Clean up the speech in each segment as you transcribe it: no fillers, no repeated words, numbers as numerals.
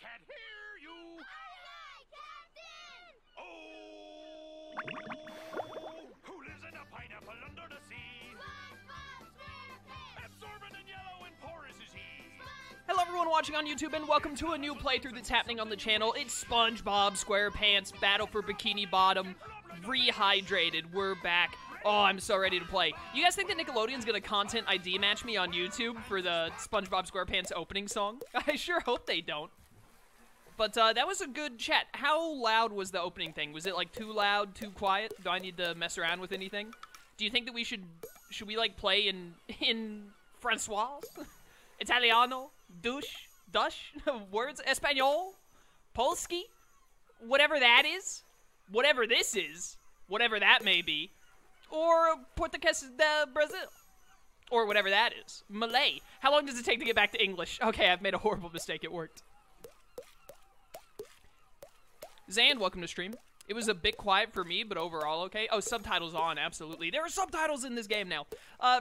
can't hear you! Aye, aye, Captain! Oh! Who lives in a pineapple under the sea? SpongeBob SquarePants! Absorbent and yellow and porous is he! Hello everyone watching on YouTube and welcome to a new playthrough that's happening on the channel. It's SpongeBob SquarePants Battle for Bikini Bottom Rehydrated. We're back. Oh, I'm so ready to play. You guys think that Nickelodeon's gonna content ID match me on YouTube for the SpongeBob SquarePants opening song? I sure hope they don't. But that was a good chat. How loud was the opening thing? Was it like too loud, too quiet? Do I need to mess around with anything? Do you think that we should we like play in Francois? Italiano? Douche? Dush? Words? Espanol? Polski? Whatever that is? Whatever this is? Whatever that may be. Or Portuguese de Brazil. Or whatever that is. Malay. How long does it take to get back to English? Okay, I've made a horrible mistake. It worked. Zand, welcome to stream. It was a bit quiet for me, but overall okay. Oh, subtitles on, absolutely. There are subtitles in this game now.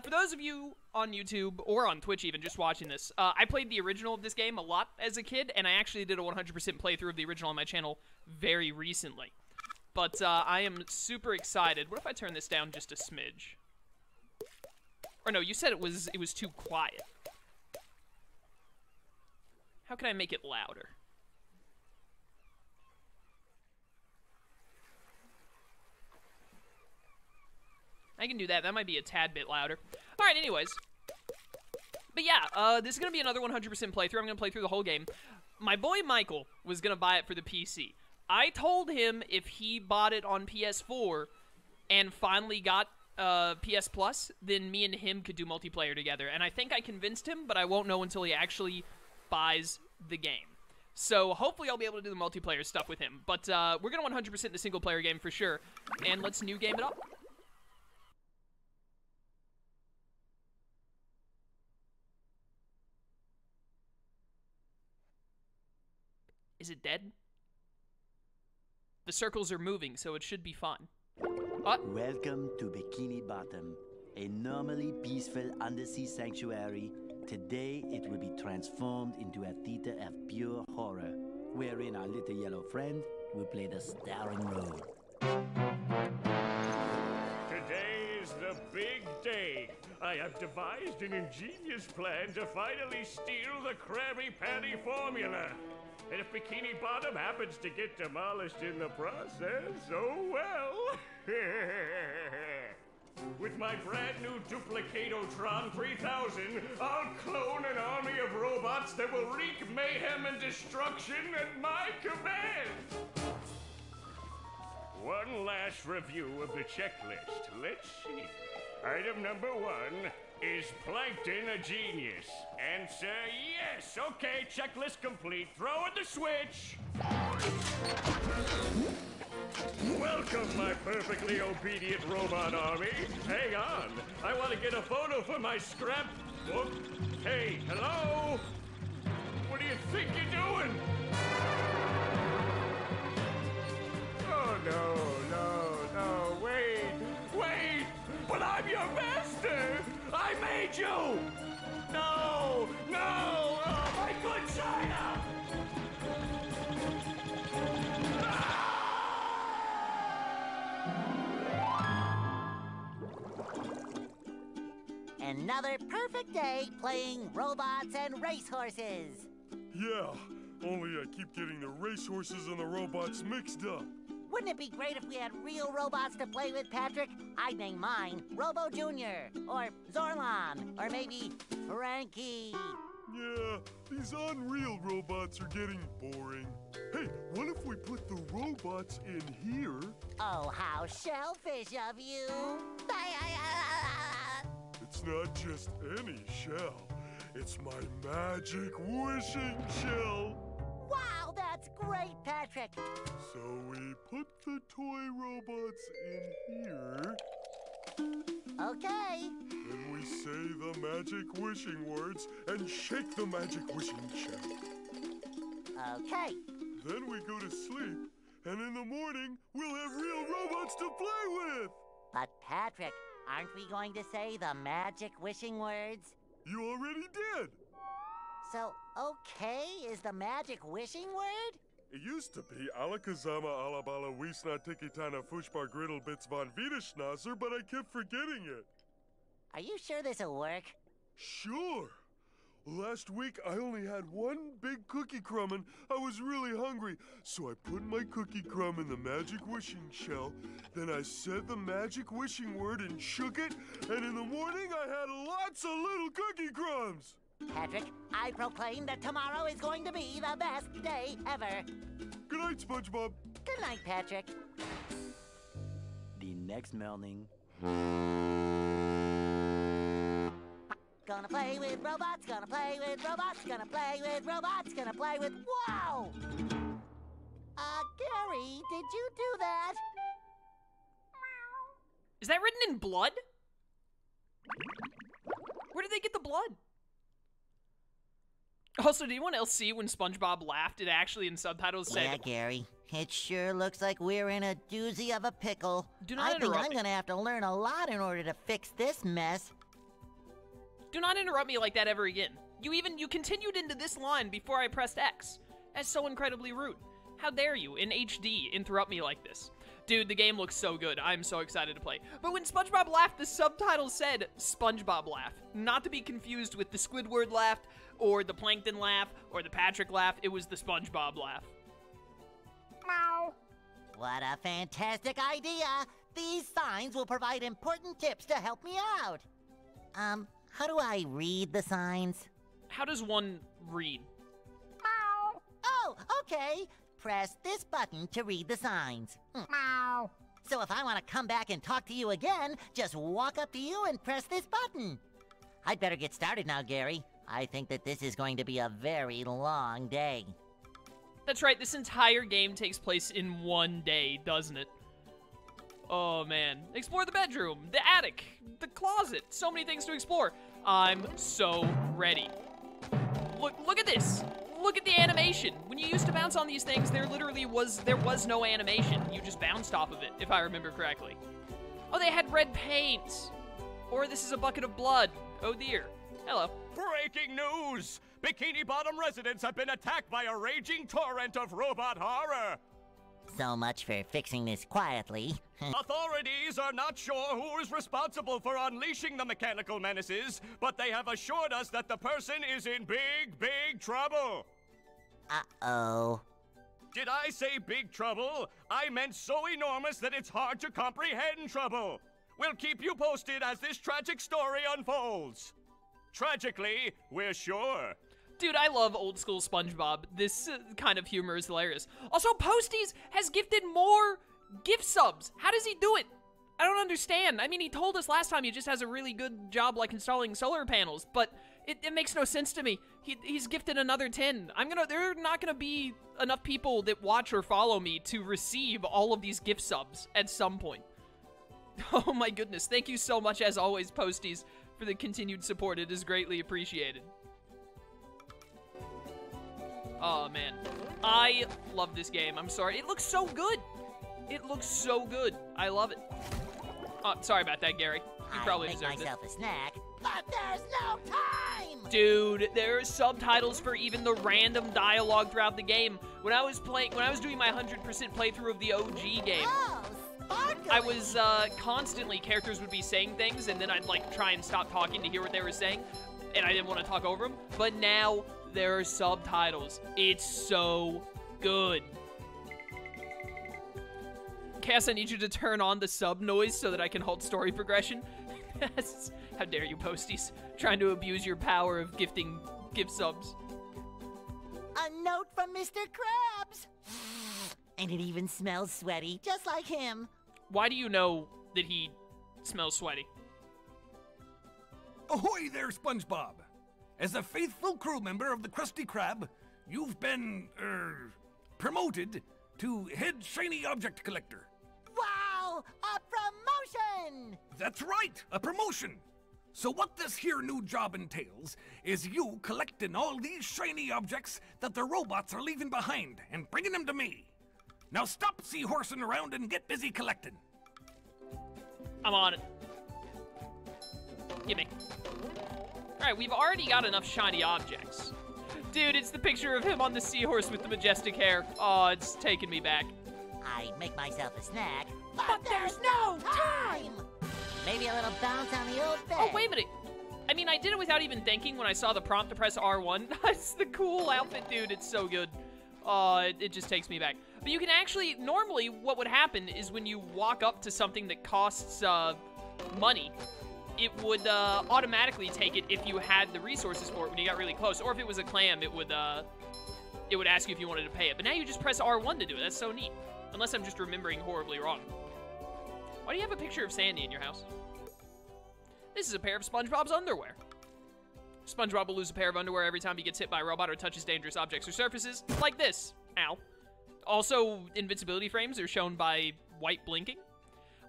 For those of you on YouTube, or on Twitch even, just watching this, I played the original of this game a lot as a kid, and I actually did a 100% playthrough of the original on my channel very recently. But I am super excited. What if I turn this down just a smidge? Or no, you said it was too quiet. How can I make it louder? I can do that. That might be a tad bit louder. All right, anyways. But yeah, this is going to be another 100% playthrough. I'm going to play through the whole game. My boy Michael was going to buy it for the PC. I told him if he bought it on PS4 and finally got PS Plus, then me and him could do multiplayer together. And I think I convinced him, but I won't know until he actually buys the game. So hopefully I'll be able to do the multiplayer stuff with him. But we're going to 100% the single player game for sure. And let's new game it up. Is it dead? The circles are moving, so it should be fun. Welcome to Bikini Bottom, a normally peaceful undersea sanctuary. Today, it will be transformed into a theater of pure horror, wherein our little yellow friend will play the starring role. Today is the big day. I have devised an ingenious plan to finally steal the Krabby Patty formula. And if Bikini Bottom happens to get demolished in the process, oh well. With my brand new Duplicatotron 3000, I'll clone an army of robots that will wreak mayhem and destruction at my command. One last review of the checklist. Let's see. Item number 1. Is Plankton a genius? Answer, yes. Okay, checklist complete. Throw in the switch. Welcome, my perfectly obedient robot army. Hang on. I want to get a photo for my scrapbook. Hey, hello? What do you think you're doing? Oh, no. Wait. But I'm your master. I made you! No! Oh, my good China! Another perfect day playing robots and racehorses. Yeah, only I keep getting the racehorses and the robots mixed up. Wouldn't it be great if we had real robots to play with, Patrick? I'd name mine Robo Junior, or Zorlon, or maybe Frankie. Yeah, these unreal robots are getting boring. Hey, what if we put the robots in here? Oh, how shellfish of you. It's not just any shell. It's my magic wishing shell. Wow, that's great, Patrick. So we put the toy robots in here. Okay. Then we say the magic wishing words and shake the magic wishing shell. Okay. Then we go to sleep, and in the morning, we'll have real robots to play with. But Patrick, aren't we going to say the magic wishing words? You already did. So, okay is the magic wishing word? It used to be Alakazama Alabala Wisna Tikitana Fushbar Griddle Bits von Wiederschnauzer, but I kept forgetting it. Are you sure this'll work? Sure. Last week I only had one big cookie crumb and I was really hungry, so I put my cookie crumb in the magic wishing shell, then I said the magic wishing word and shook it, and in the morning I had lots of little cookie crumbs! Patrick, I proclaim that tomorrow is going to be the best day ever. Good night, SpongeBob. Good night, Patrick. The next morning. Gonna play with robots, gonna play with robots, gonna play with robots, gonna play with... Wow! Gary, did you do that? Is that written in blood? Where did they get the blood? Also, did anyone else see when SpongeBob laughed, it actually in subtitles said... Yeah, Gary. It sure looks like we're in a doozy of a pickle. Do not interrupt me. I think I'm gonna have to learn a lot in order to fix this mess. Do not interrupt me like that ever again. You continued into this line before I pressed X. That's so incredibly rude. How dare you, in HD, interrupt me like this. Dude, the game looks so good. I'm so excited to play. But when SpongeBob laughed, the subtitle said, SpongeBob laugh. Not to be confused with the Squidward laugh, or the Plankton laugh, or the Patrick laugh. It was the SpongeBob laugh. Meow. What a fantastic idea. These signs will provide important tips to help me out. How do I read the signs? How does one read? Meow. Oh, okay. Press this button to read the signs. Meow. So if I want to come back and talk to you again, just walk up to you and press this button. I'd better get started now, Gary. I think that this is going to be a very long day. That's right, this entire game takes place in one day, doesn't it? Oh man. Explore the bedroom, the attic, the closet, so many things to explore. I'm so ready. Look at this. Look at the animation. When you used to bounce on these things, there was no animation. You just bounced off of it, if I remember correctly. Oh, they had red paint. Or this is a bucket of blood. Oh dear. Hello. Breaking news! Bikini Bottom residents have been attacked by a raging torrent of robot horror. So much for fixing this quietly. Authorities are not sure who is responsible for unleashing the mechanical menaces, but they have assured us that the person is in big, big trouble. Uh-oh. Did I say big trouble? I meant so enormous that it's hard to comprehend trouble. We'll keep you posted as this tragic story unfolds. Tragically, we're sure. Dude, I love old school SpongeBob. This kind of humor is hilarious. Also, Posties has gifted more gift subs. How does he do it? I don't understand. I mean, he told us last time he just has a really good job like installing solar panels, but it makes no sense to me. He's gifted another 10. There are not gonna be enough people that watch or follow me to receive all of these gift subs at some point. Oh my goodness. Thank you so much as always, Posties, for the continued support. It is greatly appreciated. Oh man, I love this game. I'm sorry. It looks so good. It looks so good. I love it. Oh, sorry about that, Gary. You probably deserved it. I make myself a snack, but there's no time! Dude, there are subtitles for even the random dialogue throughout the game. When I was doing my 100% playthrough of the OG game, I was constantly, characters would be saying things, and then I'd like try and stop talking to hear what they were saying, and I didn't want to talk over them, but now there are subtitles. It's so good. Cass, I need you to turn on the sub noise so that I can halt story progression. How dare you, Posties, trying to abuse your power of gifting gift subs. A note from Mr. Krabs. And it even smells sweaty, just like him. Why do you know that he smells sweaty? Ahoy there, SpongeBob. As a faithful crew member of the Krusty Krab, you've been, promoted to Head Shiny Object Collector. Wow! A promotion! That's right, a promotion! So what this here new job entails is you collecting all these shiny objects that the robots are leaving behind and bringing them to me. Now stop seahorsing around and get busy collecting. I'm on it. Gimme. All right, we've already got enough shiny objects. Dude, it's the picture of him on the seahorse with the majestic hair. Aw, it's taking me back. I make myself a snack, but there's no time! Maybe a little bounce on the old bed. Oh, wait a minute. I mean, I did it without even thinking when I saw the prompt to press R1. That's the cool outfit, dude. It's so good. It just takes me back. But you can actually, normally, what would happen is when you walk up to something that costs money, it would automatically take it if you had the resources for it when you got really close. Or if it was a clam, it would ask you if you wanted to pay it. But now you just press R1 to do it. That's so neat. Unless I'm just remembering horribly wrong. Why do you have a picture of Sandy in your house? This is a pair of SpongeBob's underwear. SpongeBob will lose a pair of underwear every time he gets hit by a robot or touches dangerous objects or surfaces, like this. Ow. Also, invincibility frames are shown by white blinking.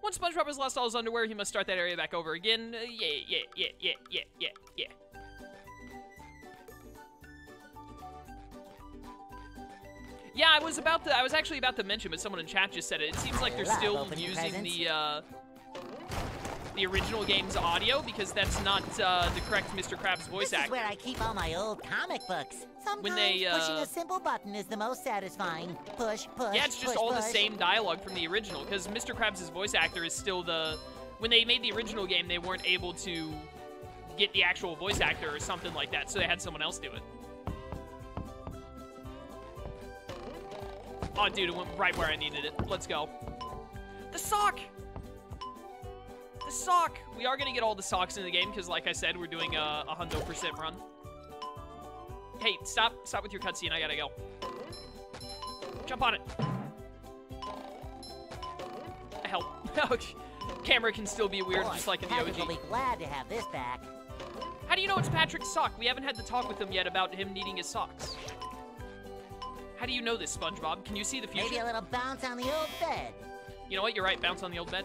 Once SpongeBob has lost all his underwear, he must start that area back over again. Yeah. Yeah, I was actually about to mention, but someone in chat just said it. It seems like they're still using the original game's audio, because that's not the correct Mr. Krabs voice actor. This is where I keep all my old comic books. Sometimes pushing a simple button is the most satisfying. Push, push, yeah, it's just push, all push. The same dialogue from the original, because Mr. Krabs' voice actor is still the... When they made the original game, they weren't able to get the actual voice actor or something like that, so they had someone else do it. Oh, dude, it went right where I needed it. Let's go. The sock! The sock! We are going to get all the socks in the game, because like I said, we're doing a 100% run. Hey, stop. Stop with your cutscene. I gotta go. Jump on it. Help. Camera can still be weird, just like in the OG. Patrick will be glad to have this back. How do you know it's Patrick's sock? We haven't had the talk with him yet about him needing his socks. How do you know this, SpongeBob? Can you see the future? Maybe a little bounce on the old bed. You know what? You're right. Bounce on the old bed.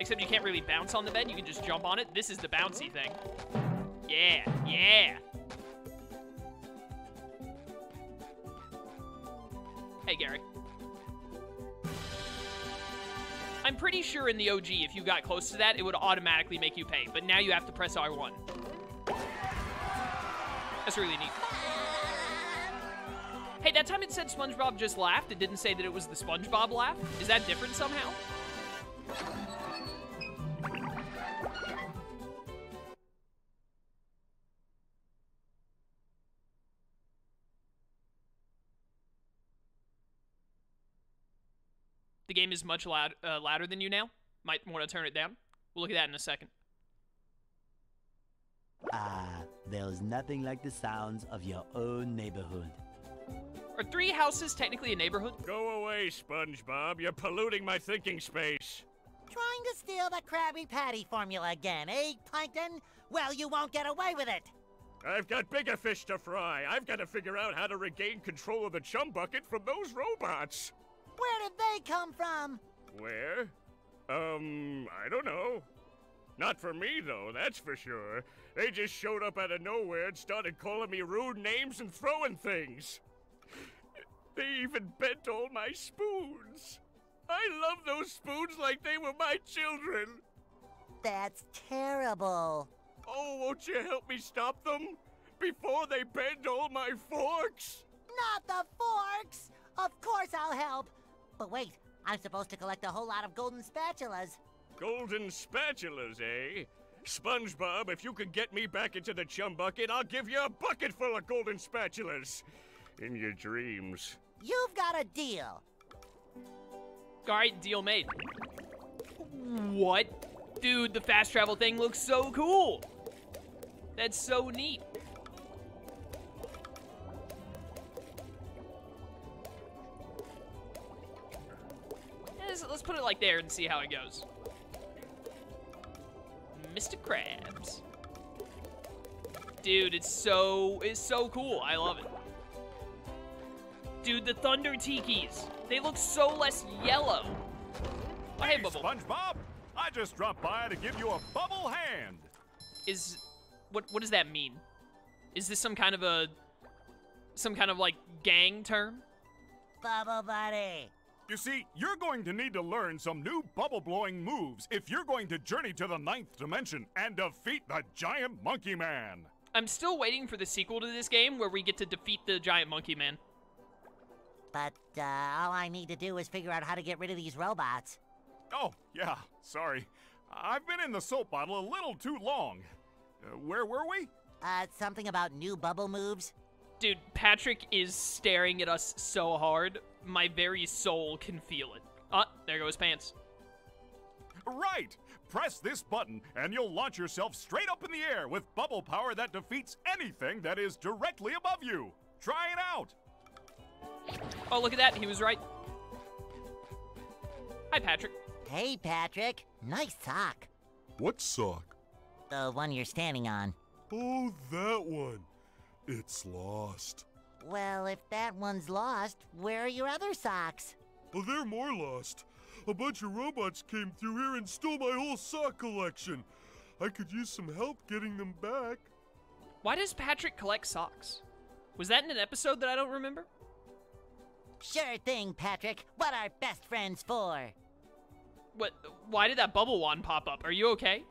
Except you can't really bounce on the bed. You can just jump on it. This is the bouncy thing. Yeah. Yeah. Hey, Gary. I'm pretty sure in the OG, if you got close to that, it would automatically make you pay. But now you have to press R1. That's really neat. Hey, that time it said SpongeBob just laughed. It didn't say that it was the SpongeBob laugh. Is that different somehow? The game is much louder than you now. Might want to turn it down. We'll look at that in a second. Ah, there's nothing like the sounds of your own neighborhood. Are three houses technically a neighborhood? Go away, SpongeBob. You're polluting my thinking space. Trying to steal the Krabby Patty formula again, eh, Plankton? Well, you won't get away with it. I've got bigger fish to fry. I've got to figure out how to regain control of the chum bucket from those robots. Where did they come from? Where? I don't know. Not for me, though, that's for sure. They just showed up out of nowhere and started calling me rude names and throwing things. They even bent all my spoons. I love those spoons like they were my children. That's terrible. Oh, won't you help me stop them? Before they bend all my forks? Not the forks! Of course I'll help. But wait, I'm supposed to collect a whole lot of golden spatulas. Golden spatulas, eh? SpongeBob, if you could get me back into the chum bucket, I'll give you a bucket full of golden spatulas. In your dreams. You've got a deal. All right, deal made. What? Dude, the fast travel thing looks so cool. That's so neat. Let's put it like there and see how it goes. Mr. Krabs. Dude, it's so cool. I love it. Dude, the thunder tikis. They look so less yellow. Oh, hey, Bubble. SpongeBob, I just dropped by to give you a bubble hand. What does that mean? Is this some kind of like gang term? Bubble buddy. You see, you're going to need to learn some new bubble-blowing moves if you're going to journey to the 9th dimension and defeat the giant monkey man. I'm still waiting for the sequel to this game where we get to defeat the giant monkey man. But all I need to do is figure out how to get rid of these robots. Oh, yeah, sorry. I've been in the soap bottle a little too long. Where were we? Something about new bubble moves. Dude, Patrick is staring at us so hard, my very soul can feel it. Ah, there goes pants. Right! Press this button, and you'll launch yourself straight up in the air with bubble power that defeats anything that is directly above you. Try it out! Oh, look at that. He was right. Hi, Patrick. Hey, Patrick. Nice sock. What sock? The one you're standing on. Oh, that one. It's lost. Well, if that one's lost, where are your other socks? Well, they're more lost. A bunch of robots came through here and stole my whole sock collection. I could use some help getting them back. Why does Patrick collect socks? Was that in an episode that I don't remember? Sure thing, Patrick. What are best friends for? What? Why did that bubble wand pop up? Are you okay?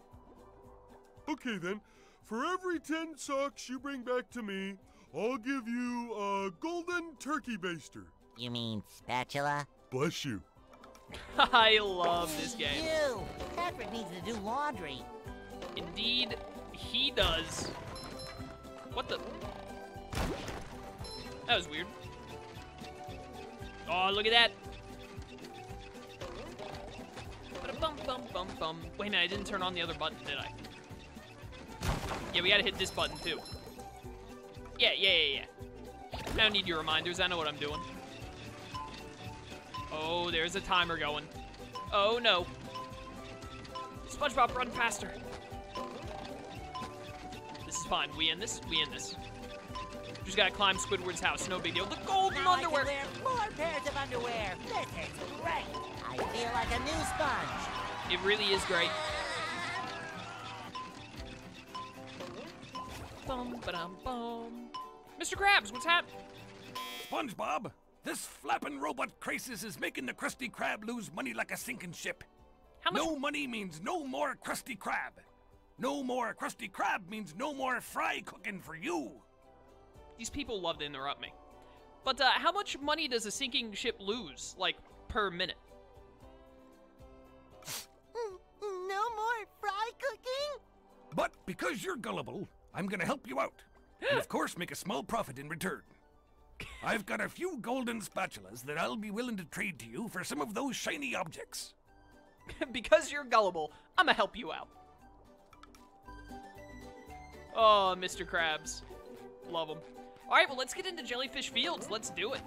Okay, then. For every 10 socks you bring back to me, I'll give you a golden turkey baster. You mean spatula? Bless you. I love this game. Ew! Patrick needs to do laundry. Indeed, he does. What the? That was weird. Oh, look at that. Ba-da-bum-bum-bum-bum. Wait a minute, I didn't turn on the other button, did I? Yeah, we gotta hit this button, too. Yeah. I don't need your reminders. I know what I'm doing. Oh, there's a timer going. Oh, no. SpongeBob, run faster. This is fine. We end this. Just gotta climb Squidward's house. No big deal. The golden underwear. I can wear more pairs of underwear. This is great. I feel like a new sponge. It really is great. Bum, ba-dum, bum. Mr. Krabs, what's happening? SpongeBob, this flapping robot crisis is making the Krusty Krab lose money like a sinking ship. How much? No money means no more Krusty Krab. No more Krusty Krab means no more fry cooking for you. These people love to interrupt me. But how much money does a sinking ship lose, like, per minute? No more fry cooking? But because you're gullible, I'm gonna help you out. And of course make a small profit in return. I've got a few golden spatulas that I'll be willing to trade to you for some of those shiny objects. Because you're gullible, I'm gonna help you out. Oh, Mr. Krabs. Love him. All right, well, let's get into Jellyfish Fields. Let's do it.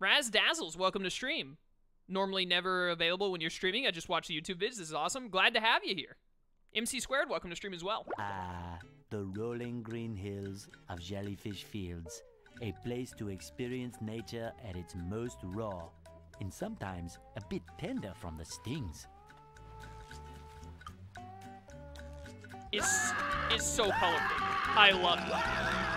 Raz Dazzles, welcome to stream. Normally never available when you're streaming. I just watch the YouTube vids. This is awesome. Glad to have you here. MC Squared, welcome to stream as well. Ah, the rolling green hills of Jellyfish Fields. A place to experience nature at its most raw. And sometimes a bit tender from the stings. It's so colorful. I love it.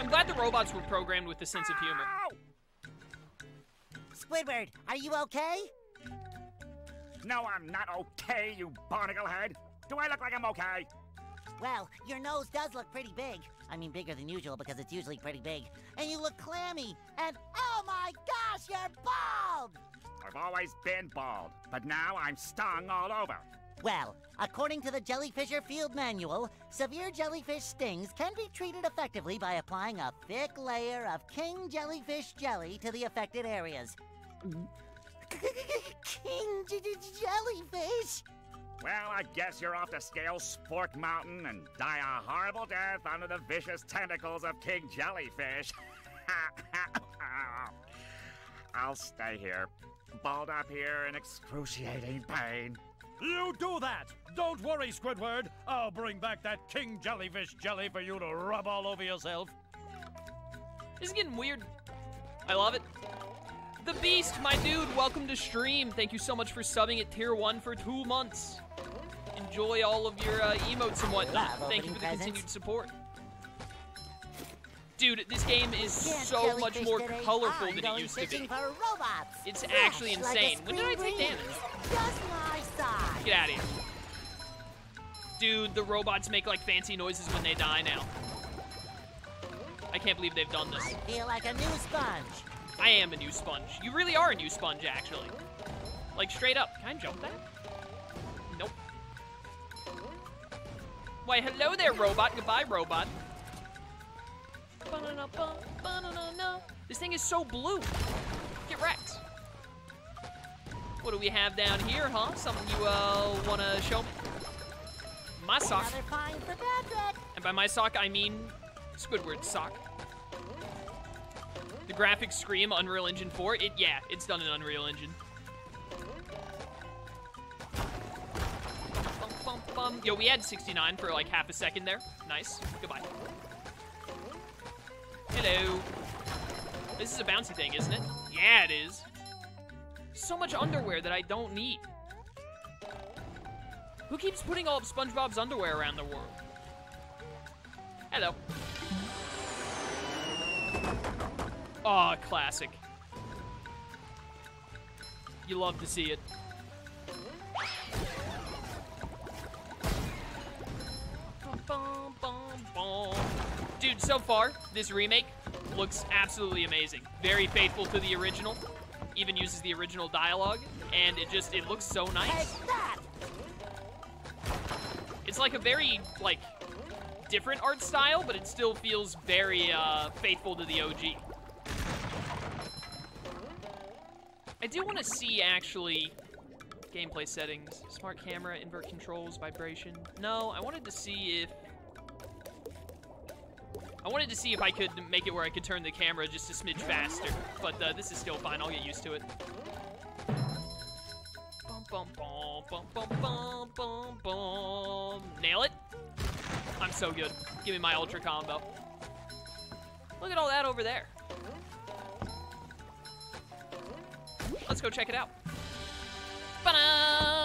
I'm glad the robots were programmed with a sense of humor. Squidward, are you okay? No, I'm not okay, you barnaclehead. Do I look like I'm okay? Well, your nose does look pretty big. I mean, bigger than usual because it's usually pretty big. And you look clammy. And oh my gosh, you're bald! I've always been bald, but now I'm stung all over. Well, according to the Jellyfisher Field Manual, severe jellyfish stings can be treated effectively by applying a thick layer of king jellyfish jelly to the affected areas. King jellyfish? Well, I guess you're off to scale Spork Mountain and die a horrible death under the vicious tentacles of King Jellyfish. I'll stay here, balled up here in excruciating pain. You do that! Don't worry, Squidward. I'll bring back that King Jellyfish jelly for you to rub all over yourself. This is getting weird. I love it. The Beast, my dude, welcome to stream. Thank you so much for subbing at Tier 1 for 2 months. Enjoy all of your emotes and whatnot. Thank you for the continued support. Dude, this game is so much more colorful than it used to be. It's actually insane. When did I take damage? Get out of here. Dude, the robots make like fancy noises when they die now. I can't believe they've done this. I feel like a new sponge. I am a new sponge. You really are a new sponge, actually. Like, straight up. Can I jump that? Nope. Why, hello there, robot. Goodbye, robot. This thing is so blue. Get wrecked. What do we have down here, huh? Something you want to show me? My sock. Another find for Patrick. And by my sock, I mean Squidward's sock. The graphics scream Unreal Engine 4. Yeah, it's done in Unreal Engine. Yo, we had 69 for like half a second there. Nice. Goodbye. Hello. This is a bouncy thing, isn't it? Yeah, it is. So much underwear that I don't need. Who keeps putting all of SpongeBob's underwear around the world? Hello. Aw, classic. You love to see it. Dude, so far, this remake looks absolutely amazing. Very faithful to the original. Even uses the original dialogue. And it looks so nice. It's like a very, like, different art style, but it still feels very faithful to the OG. I do want to see, actually, gameplay settings. Smart camera, invert controls, vibration. No, I wanted to see if I could make it where I could turn the camera just a smidge faster. But this is still fine. I'll get used to it. Nail it. I'm so good. Give me my ultra combo. Look at all that over there. Let's go check it out. Ba-da!